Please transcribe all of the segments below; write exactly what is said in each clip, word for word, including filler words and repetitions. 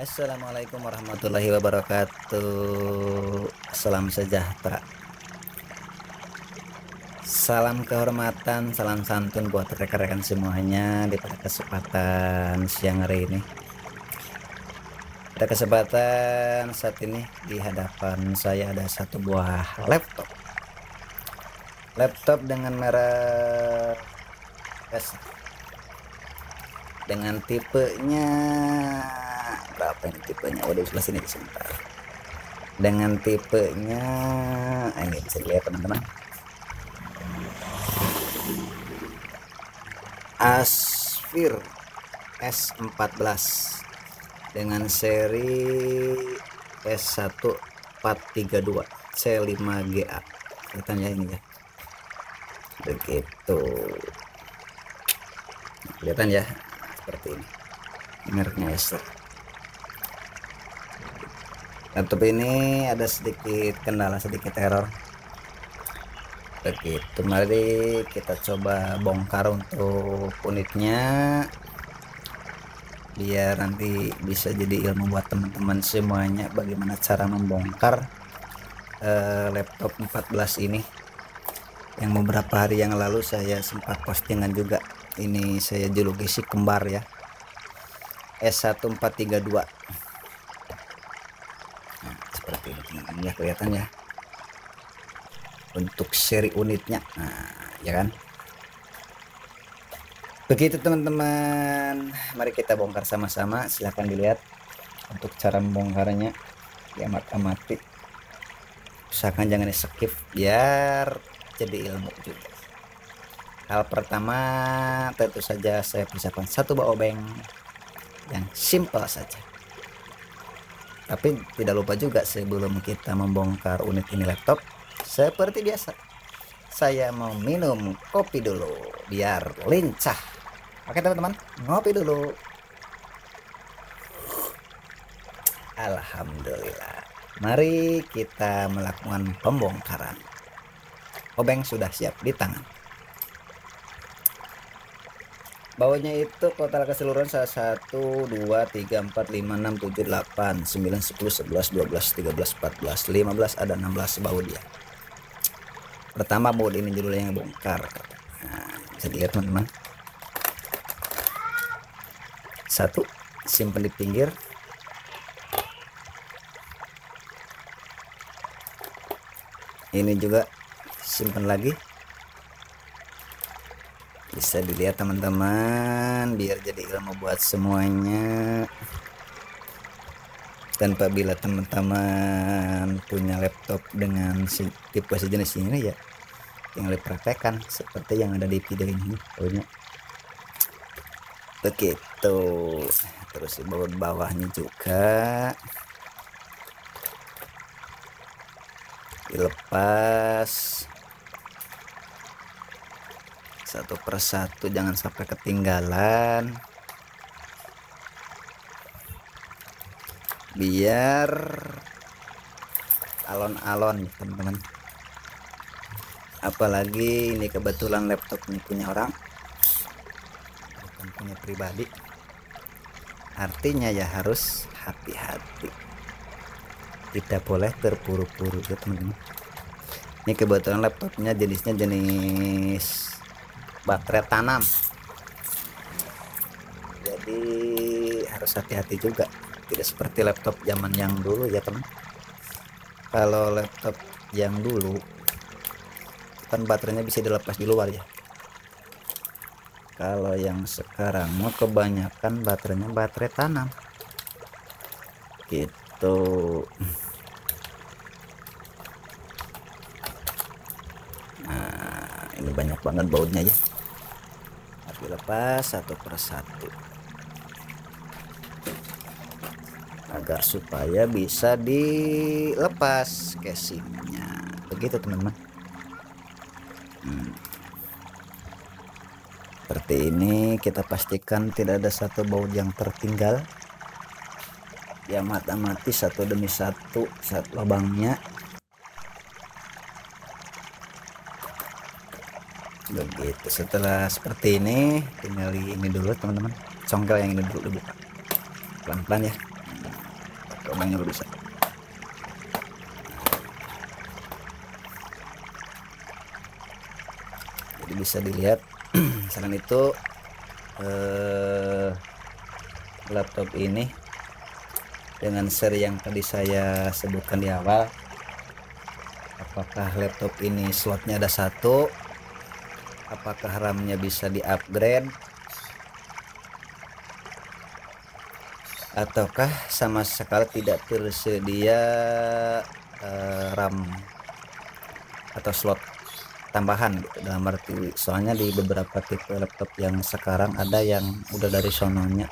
Assalamualaikum warahmatullahi wabarakatuh. Salam sejahtera, salam kehormatan, salam santun buat rekan-rekan semuanya. Di pada kesempatan siang hari ini, pada kesempatan saat ini di hadapan saya ada satu buah laptop laptop dengan merek Acer, dengan tipenya berapa ini tipenya? Waduh, sebelah sini sebentar. Dengan tipenya ini bisa dilihat teman-teman, Acer S empat belas dengan seri S satu empat tiga dua C lima G A. Kita lihat ini ya, begitu kelihatan ya, seperti ini mereknya Acer. Laptop ini ada sedikit kendala, sedikit error begitu. Mari kita coba bongkar untuk unitnya biar nanti bisa jadi ilmu buat teman-teman semuanya, bagaimana cara membongkar eh, laptop empat belas ini yang beberapa hari yang lalu saya sempat postingan juga. Ini saya juluki si kembar ya, S satu empat tiga dua. Nah, seperti ini teman-teman ya, kelihatan ya untuk seri unitnya. Nah, ya kan, begitu teman-teman. Mari kita bongkar sama-sama, silahkan dilihat untuk cara membongkarnya ya, amati, usahakan jangan di skip biar jadi ilmu juga. Hal pertama tentu saja saya pisahkan satu obeng yang simpel saja, tapi tidak lupa juga sebelum kita membongkar unit ini laptop, seperti biasa saya mau minum kopi dulu biar lincah. Oke teman-teman, ngopi dulu. Alhamdulillah, mari kita melakukan pembongkaran. Obeng sudah siap di tangan. Bawahnya itu total keseluruhan salah satu dua tiga empat lima enam tujuh delapan sembilan sepuluh sebelas dua belas tiga belas empat belas lima belas, ada enam belas baut dia. Pertama baut ini judulnya yang bongkar. Nah, bisa dilihat teman-teman. Satu, simpan di pinggir. Ini juga simpan lagi. Bisa dilihat teman-teman biar jadi ilmu buat semuanya. Dan apabila teman-teman punya laptop dengan tipe sejenis ini ya, tinggal dipraktekkan seperti yang ada di video ini punya. Begitu. Terus di bawah-bawahnya juga dilepas satu persatu, jangan sampai ketinggalan biar alon-alon teman-teman. Apalagi ini kebetulan laptop ini punya orang, bukan punya pribadi, artinya ya harus hati-hati, tidak boleh terburu-buru ya teman-teman. Ini kebetulan laptopnya jenisnya jenis baterai tanam, jadi harus hati-hati juga, tidak seperti laptop zaman yang dulu ya teman. Kalau laptop yang dulu kan baterainya bisa dilepas di luar ya, kalau yang sekarang mau kebanyakan baterainya baterai tanam gitu. Nah, ini banyak banget bautnya ya, dilepas satu persatu agar supaya bisa dilepas casingnya begitu teman-teman. Hmm. Seperti ini, kita pastikan tidak ada satu baut yang tertinggal ya, mati-mati satu demi satu saat lubangnya begitu. Setelah seperti ini tinggal ini dulu teman-teman, congkel yang ini dulu dibuka pelan-pelan ya. Comangnya rusak. Jadi bisa dilihat saran itu eh, laptop ini dengan seri yang tadi saya sebutkan di awal. Apakah laptop ini slotnya ada satu? Apakah RAM-nya bisa di-upgrade? Ataukah sama sekali tidak tersedia eh, RAM atau slot tambahan gitu, dalam arti soalnya di beberapa tipe laptop yang sekarang ada yang udah dari sononya,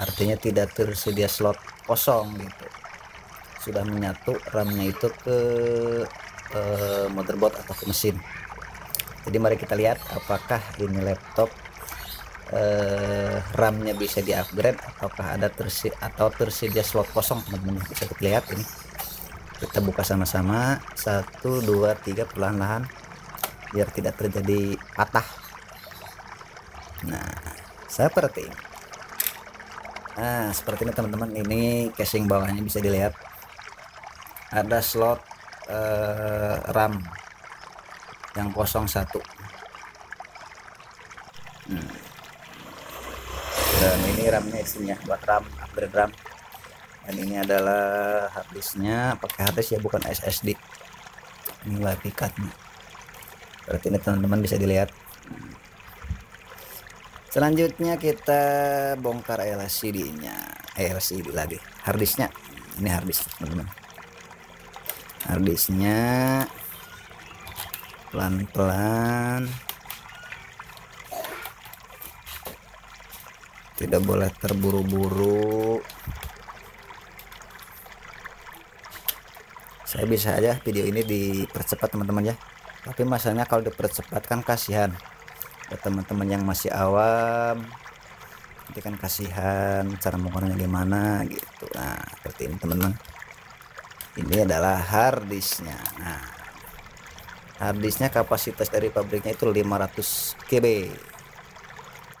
artinya tidak tersedia slot kosong gitu, sudah menyatu RAM-nya itu ke eh, motherboard atau ke mesin. Jadi mari kita lihat apakah ini laptop eh, RAM-nya bisa di-upgrade ataukah ada tersi atau tersedia slot kosong, teman-teman. Bisa kita lihat ini. Kita buka sama-sama, satu dua tiga perlahan-lahan biar tidak terjadi patah. Nah, seperti ini. Nah, seperti ini teman-teman. Ini casing bawahnya bisa dilihat. Ada slot eh, RAM yang kosong satu, hmm. dan ini RAM-nya isinya buat RAM upgrade RAM, dan ini adalah harddisknya, pakai harddisk ya, bukan S S D. Ini lagi cardnya. Berarti ini teman-teman bisa dilihat. Selanjutnya kita bongkar L C D-nya, eh, L C D lagi, harddisknya. Ini harddisk teman-teman. Harddisknya pelan-pelan, tidak boleh terburu-buru. Saya bisa aja video ini dipercepat teman-teman ya, tapi masalahnya kalau dipercepat kan kasihan buat teman-teman yang masih awam, nanti kan kasihan cara menggunakannya gimana gitu. Nah seperti ini teman-teman, ini adalah harddisknya. Nah harddisknya kapasitas dari pabriknya itu lima ratus kilobyte,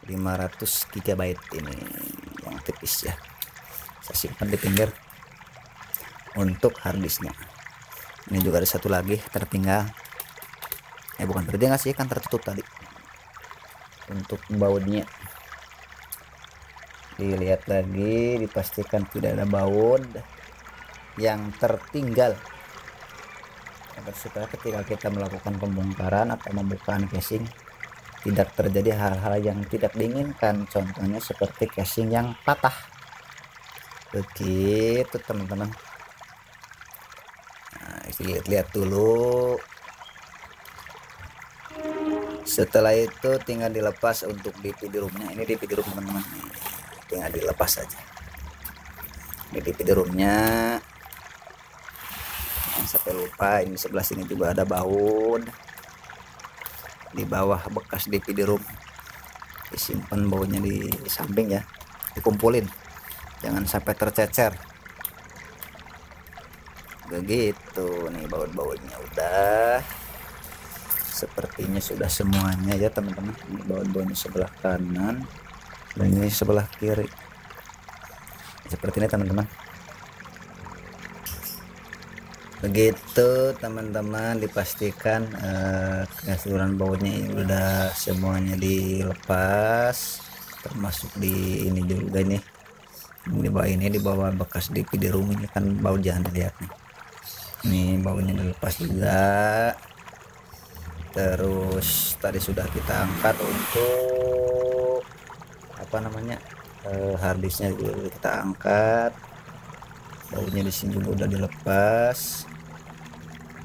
lima ratus giga byte ini yang tipis ya. Saya simpan di pinggir untuk harddisknya. Ini juga ada satu lagi tertinggal, eh bukan tertinggal sih, kan tertutup tadi untuk bautnya. Dilihat lagi, dipastikan tidak ada baut yang tertinggal agar supaya ketika kita melakukan pembongkaran atau pembukaan casing tidak terjadi hal-hal yang tidak diinginkan, contohnya seperti casing yang patah begitu teman-teman. Nah, lihat-lihat dulu, setelah itu tinggal dilepas untuk D V D roomnya. Ini D V D room teman-teman, tinggal dilepas saja. Ini D V D roomnya, sampai lupa ini sebelah sini juga ada baut di bawah bekas D V D room, disimpan bautnya di samping ya, dikumpulin jangan sampai tercecer begitu. Nih baut-bautnya udah, sepertinya sudah semuanya ya teman-teman. Ini baut-bautnya sebelah kanan dan ini sebelah kiri, seperti ini teman-teman. Begitu teman-teman, dipastikan eh, keseluruhan bautnya ini udah semuanya dilepas, termasuk di ini juga nih, di bawah ini, di bawah bekas D V D room ini kan baut, jangan dilihat nih, ini bautnya dilepas juga. Terus tadi sudah kita angkat untuk apa namanya eh, harddisknya kita angkat, bautnya di sini juga udah dilepas.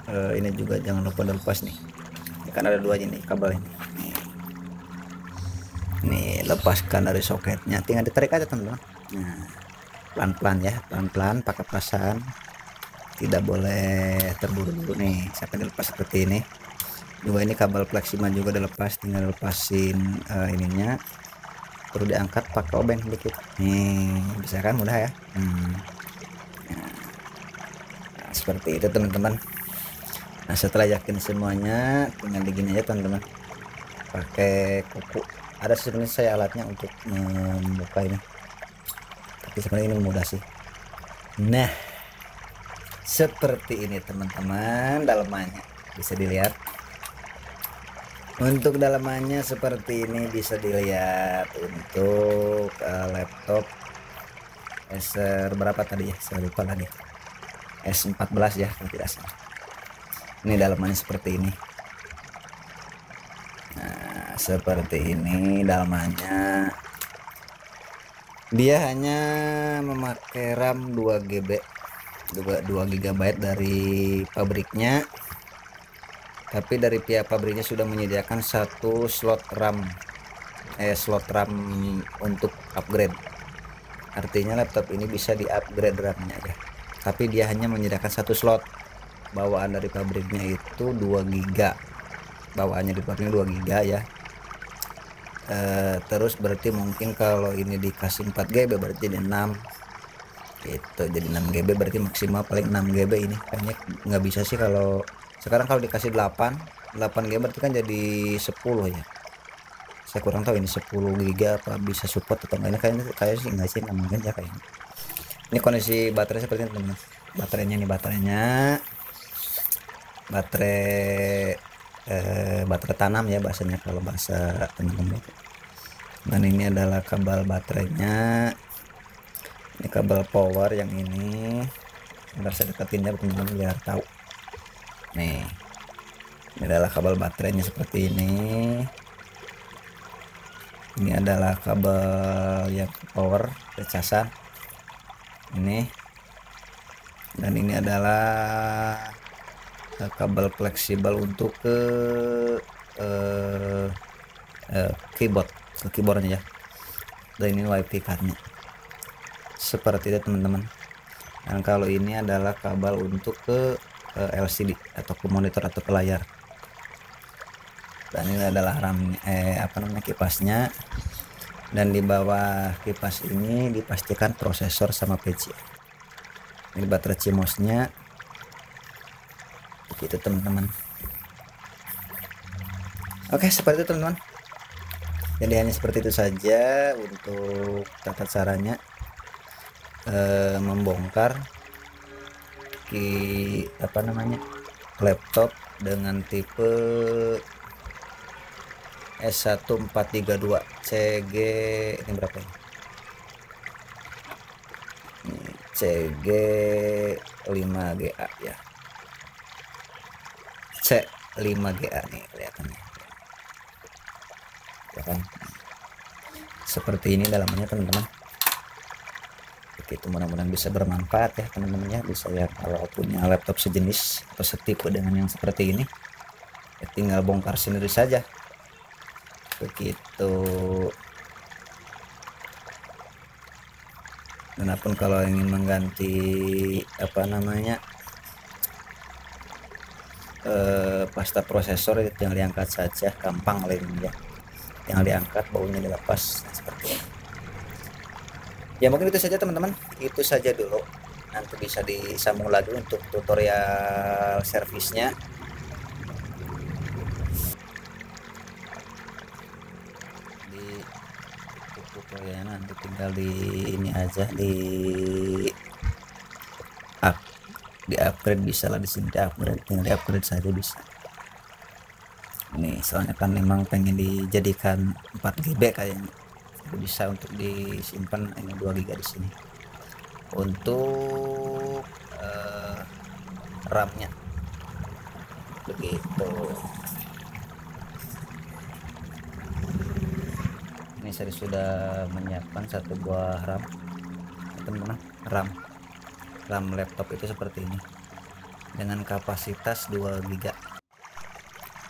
Uh, ini juga jangan lupa dilepas nih. Ini kan ada dua aja nih kabelnya. Nih. Nih, lepaskan dari soketnya, tinggal ditarik aja teman-teman. Nah, pelan-pelan ya, pelan-pelan pakai perasaan. Tidak boleh terburu-buru nih, sampai dilepas seperti ini. Juga ini kabel plaksima juga dilepas, tinggal lepasin uh, ininya. Perlu diangkat pakai obeng sedikit. Nih, bisa kan, mudah ya. Hmm. Nah, seperti itu teman-teman. Nah setelah yakin semuanya, tinggal digini aja teman-teman, pakai kuku. Ada sebenarnya saya alatnya untuk membuka ini, tapi sebenarnya ini mudah sih. Nah, seperti ini teman-teman dalamannya, bisa dilihat. Untuk dalamannya seperti ini bisa dilihat. Untuk uh, laptop Acer berapa tadi ya, saya lupa lagi, S empat belas ya kalau tidak salah. Ini dalamannya seperti ini. Nah, seperti ini dalamannya. Dia hanya memakai RAM dua giga dua giga dari pabriknya, tapi dari pihak pabriknya sudah menyediakan satu slot RAM eh slot RAM untuk upgrade. Artinya laptop ini bisa di upgrade RAM-nya ya, tapi dia hanya menyediakan satu slot. Bawaan dari pabriknya itu dua giga, bawaannya di pabriknya dua giga ya. E, terus berarti mungkin kalau ini dikasih empat giga berarti di enam itu jadi enam giga, berarti maksimal paling enam giga. Ini kayaknya nggak bisa sih, kalau sekarang kalau dikasih delapan delapan giga berarti kan jadi sepuluh ya. Saya kurang tahu ini sepuluh giga apa bisa support atau enggak, kayaknya kayak sih enggak sih namanya ya kayaknya. Ini kondisi baterai seperti ini teman-teman. Baterainya nih, baterainya baterai eh, baterai tanam ya bahasanya kalau bahasa teman-teman. Dan ini adalah kabel baterainya. Ini kabel power yang ini. Ntar saya deketin ya teman-teman biar tahu. Nih, ini adalah kabel baterainya seperti ini. Ini adalah kabel yang power kecasan ini, dan ini adalah kabel fleksibel untuk ke eh, eh, keyboard ke keyboardnya ya. Dan ini wifi cardnya seperti itu teman-teman. Dan kalau ini adalah kabel untuk ke L C D atau ke monitor atau ke layar. Dan ini adalah RAM eh apa namanya kipasnya. Dan di bawah kipas ini dipastikan prosesor sama P C. Ini baterai CMOS-nya. Begitu teman-teman. Oke, seperti itu teman-teman. Jadi hanya seperti itu saja untuk tata caranya eh, membongkar Ki, apa namanya laptop dengan tipe S satu empat tiga dua C G ini berapa ini? Ini C G lima G A ya, C lima G A nih kelihatannya ya kan? Seperti ini dalamnya teman-teman. Itu mudah-mudahan bisa bermanfaat ya teman-temannya, bisa ya kalau punya laptop sejenis atau setipe dengan yang seperti ini ya, tinggal bongkar sendiri saja begitu. Dan pun kalau ingin mengganti apa namanya eh, pasta prosesor itu tinggal diangkat saja, gampang lainnya, tinggal diangkat baunya dilepas seperti ini. Ya mungkin itu saja teman-teman, itu saja dulu, nanti bisa disambung lagi untuk tutorial servisnya. Di tutorialnya nanti tinggal di ini aja, di up, di upgrade bisa lah, di sini di upgrade, tinggal di upgrade saja bisa. Nih soalnya kan memang pengen dijadikan empat giga kayaknya, bisa untuk disimpan ini dua giga di sini untuk uh, RAM-nya begitu. Ini saya sudah menyiapkan satu buah RAM teman-teman. RAM RAM laptop itu seperti ini dengan kapasitas dua giga,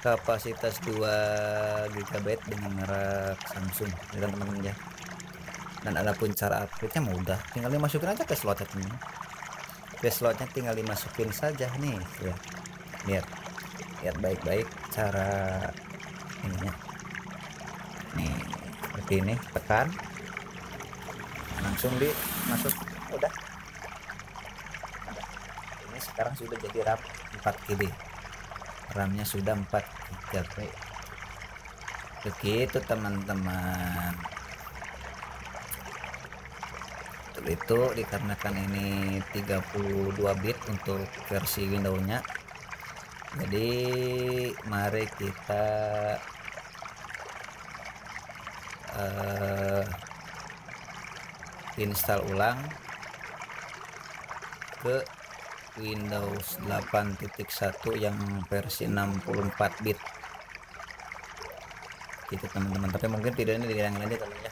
kapasitas dua giga dengan merek Samsung ya teman-teman ya. Dan ada pun cara upgrade-nya mudah, tinggal dimasukin aja ke slotnya teman. Ke slotnya tinggal dimasukin saja nih ya. Lihat lihat baik-baik cara ininya nih, seperti ini, tekan langsung dimasuk, udah. Ini sekarang sudah jadi RAM empat giga, RAM-nya sudah empat giga begitu teman-teman. satu itu, dikarenakan ini tiga puluh dua bit untuk versi Windows-nya. Jadi mari kita uh, install ulang ke Windows delapan titik satu yang versi enam puluh empat bit gitu teman-teman. Tapi mungkin tidak ini dilarang lagi teman-teman ya.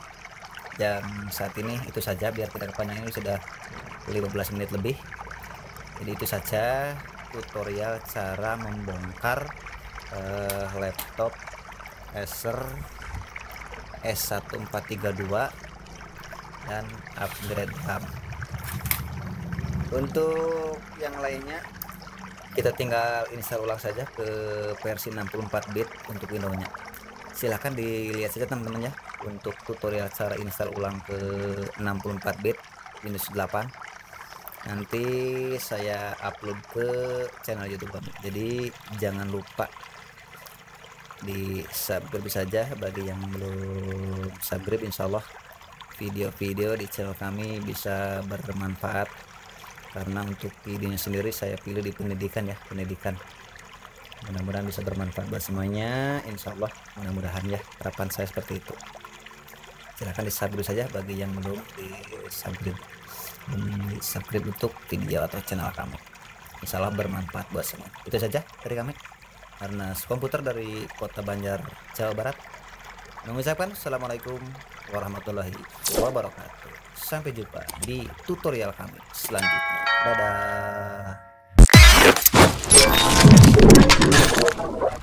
Dan saat ini itu saja, biar tidak kepanjangan, ini sudah lima belas menit lebih. Jadi itu saja tutorial cara membongkar eh, laptop Acer S satu empat tiga dua dan upgrade RAM. Untuk yang lainnya kita tinggal install ulang saja ke versi enam puluh empat bit untuk Windows-nya. Silahkan dilihat saja teman-teman ya, untuk tutorial cara install ulang ke enam puluh empat bit Windows delapan. Nanti saya upload ke channel YouTube kami, jadi jangan lupa di subscribe saja bagi yang belum subscribe. Insyaallah video-video di channel kami bisa bermanfaat, karena untuk videonya sendiri saya pilih di pendidikan ya, pendidikan. Mudah-mudahan bisa bermanfaat buat semuanya, insyaallah, mudah-mudahan ya, harapan saya seperti itu. Silahkan di subscribe saja bagi yang belum di subscribe. Di subscribe untuk video atau channel kami, insyaallah bermanfaat buat semua. Itu saja dari kami, Arnas Komputer dari Kota Banjar, Jawa Barat, mengucapkan assalamualaikum warahmatullahi wabarakatuh. Sampai jumpa di tutorial kami selanjutnya. Dadah.